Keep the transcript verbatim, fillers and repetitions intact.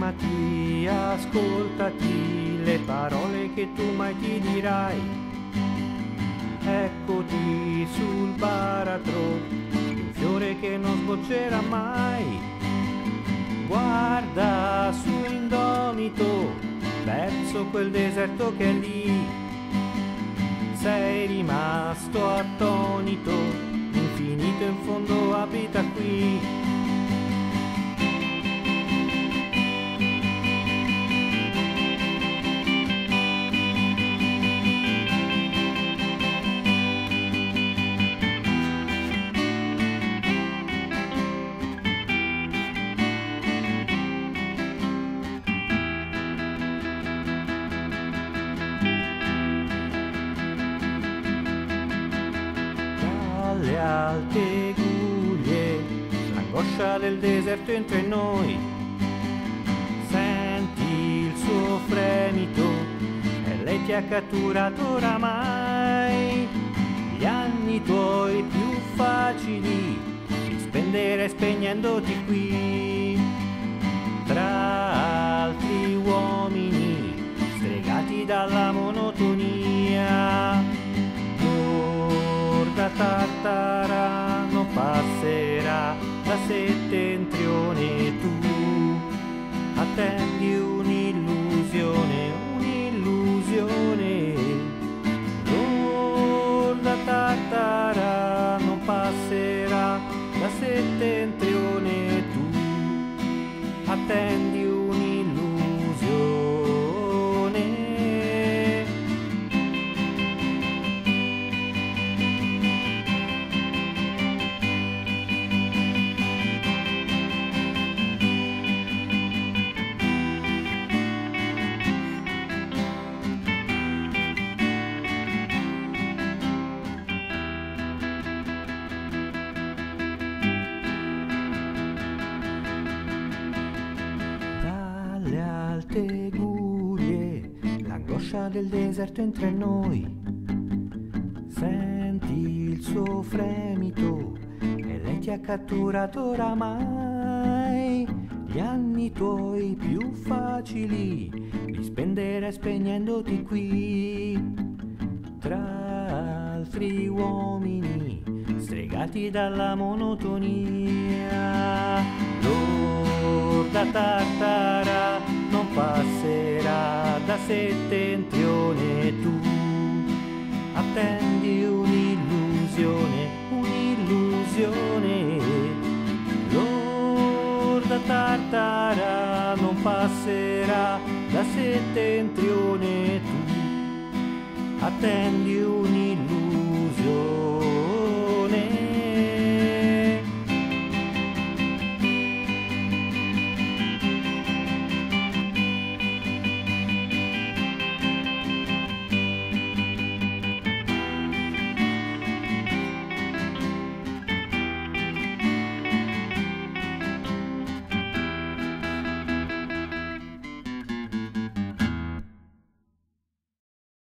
fermati, ascoltati le parole che tu mai ti dirai. Eccoti sul baratro, un fiore che non sboccerà mai. Guarda su indonito, verso quel deserto che è lì. Sei rimasto attonito, l'infinito in fondo abita qui. Dalle alte guglie, l'angoscia del deserto entra in noi. Senti il suo fremito, e lei ti ha catturato oramai. Gli anni tuoi più facili li spenderai spegnendoti qui, tra altri uomini stregati dalla monotonia. La tartara non passerà da settentrione, tu attendi un'illusione, un'illusione. La tartara non passerà da settentrione, tu attendi un'illusione. Alte guglie, l'angoscia del deserto entra in noi. Senti il suo fremito, e lei ti ha catturato oramai. Gli anni tuoi più facili li spenderai spegnendoti qui, tra altri uomini stregati dalla monotonia. L'orda tartara non passerà da settentrione, tu attendi un'illusione, un'illusione. L'orda tartara non passerà da settentrione, tu attendi un'illusione.